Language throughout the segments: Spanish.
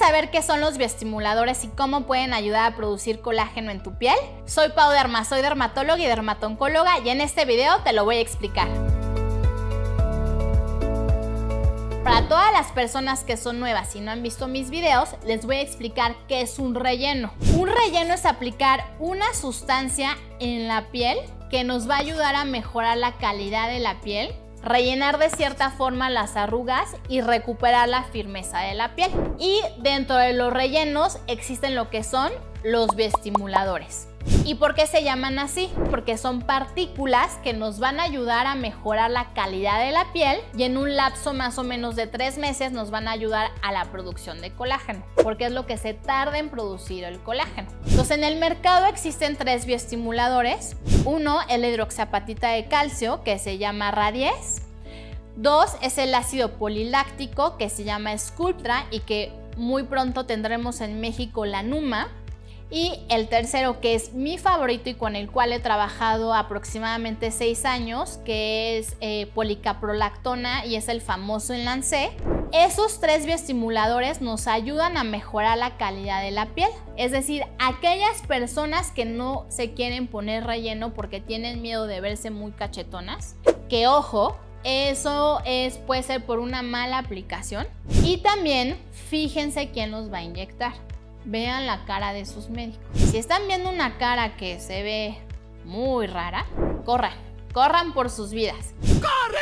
saber qué son los bioestimuladores y cómo pueden ayudar a producir colágeno en tu piel? Soy Pau Derma, soy dermatóloga y dermatoncóloga y en este video te lo voy a explicar. Para todas las personas que son nuevas y no han visto mis videos, les voy a explicar qué es un relleno. Un relleno es aplicar una sustancia en la piel que nos va a ayudar a mejorar la calidad de la piel, rellenar de cierta forma las arrugas y recuperar la firmeza de la piel. Y dentro de los rellenos existen lo que son los bioestimuladores. ¿Y por qué se llaman así? Porque son partículas que nos van a ayudar a mejorar la calidad de la piel y en un lapso más o menos de 3 meses nos van a ayudar a la producción de colágeno, porque es lo que se tarda en producir el colágeno. Entonces, en el mercado existen 3 bioestimuladores. Uno es la hidroxiapatita de calcio, que se llama Radies. 2 es el ácido poliláctico, que se llama Sculptra y que muy pronto tendremos en México la Numa. Y el tercero, que es mi favorito y con el cual he trabajado aproximadamente 6 años, que es policaprolactona y es el famoso enlancé. Esos 3 bioestimuladores nos ayudan a mejorar la calidad de la piel. Es decir, aquellas personas que no se quieren poner relleno porque tienen miedo de verse muy cachetonas, que ojo, eso puede ser por una mala aplicación. Y también fíjense quién los va a inyectar. Vean la cara de sus médicos. Si están viendo una cara que se ve muy rara, corran por sus vidas. ¡Corre!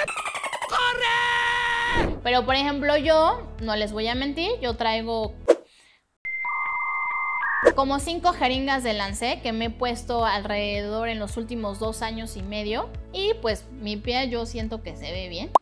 Pero por ejemplo, yo no les voy a mentir, yo traigo como 5 jeringas de enlancé que me he puesto alrededor en los últimos 2 años y medio. Y pues mi piel yo siento que se ve bien.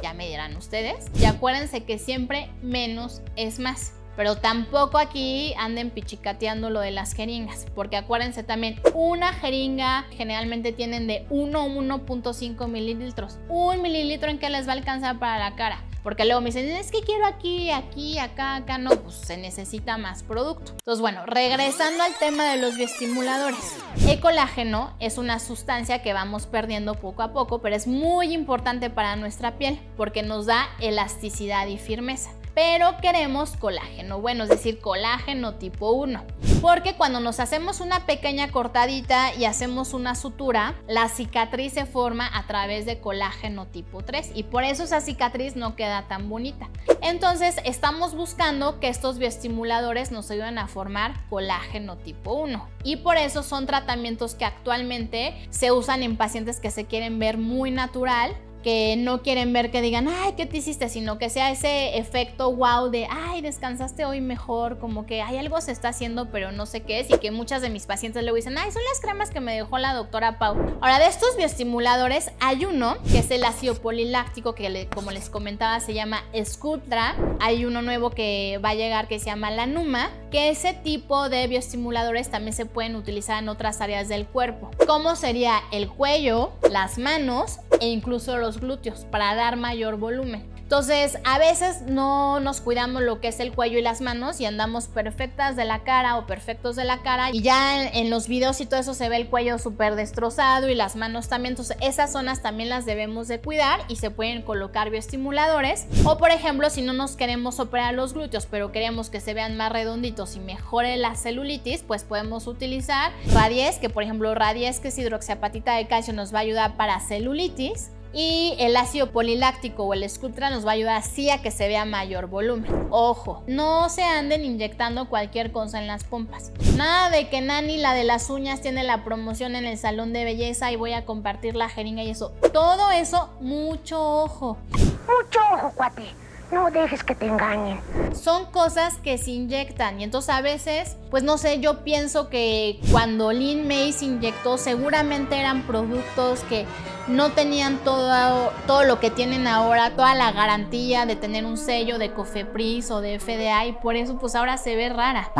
Ya me dirán ustedes. Y acuérdense que siempre menos es más. Pero tampoco aquí anden pichicateando lo de las jeringas, porque acuérdense también, una jeringa generalmente tienen de 1 a 1.5 mililitros. 1 mililitro, ¿en qué les va a alcanzar para la cara? Porque luego me dicen, es que quiero aquí, aquí, acá, acá. No, pues se necesita más producto. Entonces, bueno, regresando al tema de los bioestimuladores. El colágeno es una sustancia que vamos perdiendo poco a poco, pero es muy importante para nuestra piel porque nos da elasticidad y firmeza. Pero queremos colágeno bueno, es decir, colágeno tipo 1. Porque cuando nos hacemos una pequeña cortadita y hacemos una sutura, la cicatriz se forma a través de colágeno tipo 3 y por eso esa cicatriz no queda tan bonita. Entonces estamos buscando que estos bioestimuladores nos ayuden a formar colágeno tipo 1 y por eso son tratamientos que actualmente se usan en pacientes que se quieren ver muy natural, que no quieren ver que digan, ay, ¿qué te hiciste? Sino que sea ese efecto wow de, ay, descansaste hoy mejor, como que, ay, algo se está haciendo, pero no sé qué es, y que muchas de mis pacientes luego dicen, ay, son las cremas que me dejó la doctora Pau. Ahora, de estos bioestimuladores hay uno, que es el ácido poliláctico, que como les comentaba se llama Sculptra. Hay uno nuevo que va a llegar que se llama la Numa, que ese tipo de bioestimuladores también se pueden utilizar en otras áreas del cuerpo, como sería el cuello, las manos e incluso los glúteos para dar mayor volumen. Entonces, a veces no nos cuidamos lo que es el cuello y las manos y andamos perfectas de la cara o perfectos de la cara y ya en los videos y todo eso se ve el cuello súper destrozado y las manos también. Entonces, esas zonas también las debemos de cuidar y se pueden colocar bioestimuladores. O por ejemplo, si no nos queremos operar los glúteos pero queremos que se vean más redonditos y mejore la celulitis, pues podemos utilizar Radies, que por ejemplo Radies, que es hidroxiapatita de calcio, nos va a ayudar para celulitis. Y el ácido poliláctico o el Sculptra nos va a ayudar así a que se vea mayor volumen. Ojo, no se anden inyectando cualquier cosa en las pompas. Nada de que Nani, la de las uñas, tiene la promoción en el salón de belleza y voy a compartir la jeringa y eso. Todo eso, mucho ojo. Mucho ojo, cuate. No dejes que te engañen. Son cosas que se inyectan y entonces a veces, pues no sé, yo pienso que cuando Lyn May se inyectó seguramente eran productos que no tenían todo lo que tienen ahora, toda la garantía de tener un sello de Cofepris o de FDA y por eso pues ahora se ve rara.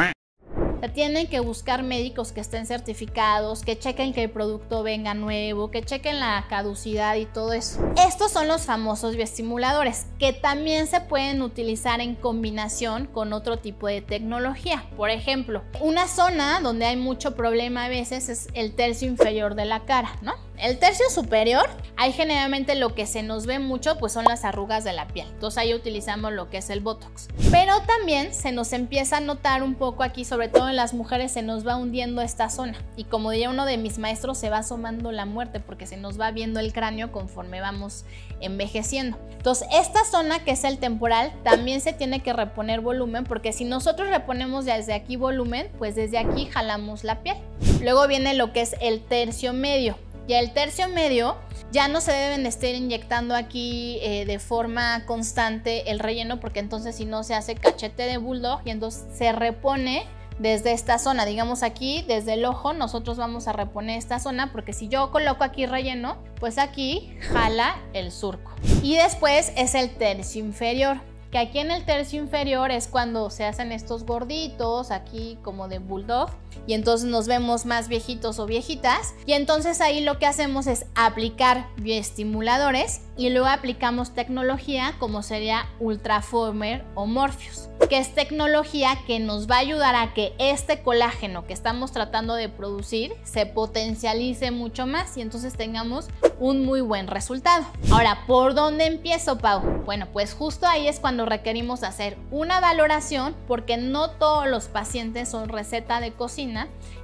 Tienen que buscar médicos que estén certificados, que chequen que el producto venga nuevo, que chequen la caducidad y todo eso. Estos son los famosos bioestimuladores que también se pueden utilizar en combinación con otro tipo de tecnología. Por ejemplo, una zona donde hay mucho problema a veces es el tercio inferior de la cara, ¿no? El tercio superior, ahí generalmente lo que se nos ve mucho pues son las arrugas de la piel. Entonces ahí utilizamos lo que es el Botox. Pero también se nos empieza a notar un poco aquí, sobre todo en las mujeres, se nos va hundiendo esta zona. Y como diría uno de mis maestros, se va asomando la muerte porque se nos va viendo el cráneo conforme vamos envejeciendo. Entonces esta zona que es el temporal también se tiene que reponer volumen, porque si nosotros reponemos desde aquí volumen, pues desde aquí jalamos la piel. Luego viene lo que es el tercio medio. Y el tercio medio ya no se deben estar inyectando aquí de forma constante el relleno, porque entonces si no se hace cachete de bulldog y entonces se repone desde esta zona. Digamos aquí, desde el ojo, nosotros vamos a reponer esta zona, porque si yo coloco aquí relleno, pues aquí jala el surco. Y después es el tercio inferior, que aquí en el tercio inferior es cuando se hacen estos gorditos, aquí como de bulldog, y entonces nos vemos más viejitos o viejitas, y entonces ahí lo que hacemos es aplicar bioestimuladores y luego aplicamos tecnología como sería Ultraformer o Morpheus, que es tecnología que nos va a ayudar a que este colágeno que estamos tratando de producir se potencialice mucho más y entonces tengamos un muy buen resultado. Ahora, ¿por dónde empiezo, Pau? Bueno, pues justo ahí es cuando requerimos hacer una valoración, porque no todos los pacientes son receta de cocina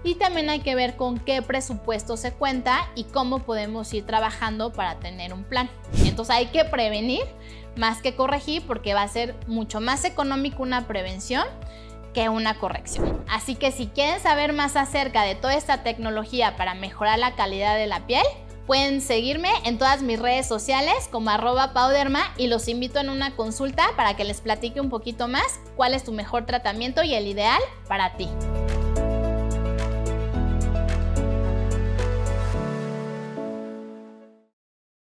y también hay que ver con qué presupuesto se cuenta y cómo podemos ir trabajando para tener un plan. Entonces hay que prevenir más que corregir, porque va a ser mucho más económico una prevención que una corrección. Así que si quieren saber más acerca de toda esta tecnología para mejorar la calidad de la piel, pueden seguirme en todas mis redes sociales como @pauderma y los invito en una consulta para que les platique un poquito más cuál es tu mejor tratamiento y el ideal para ti.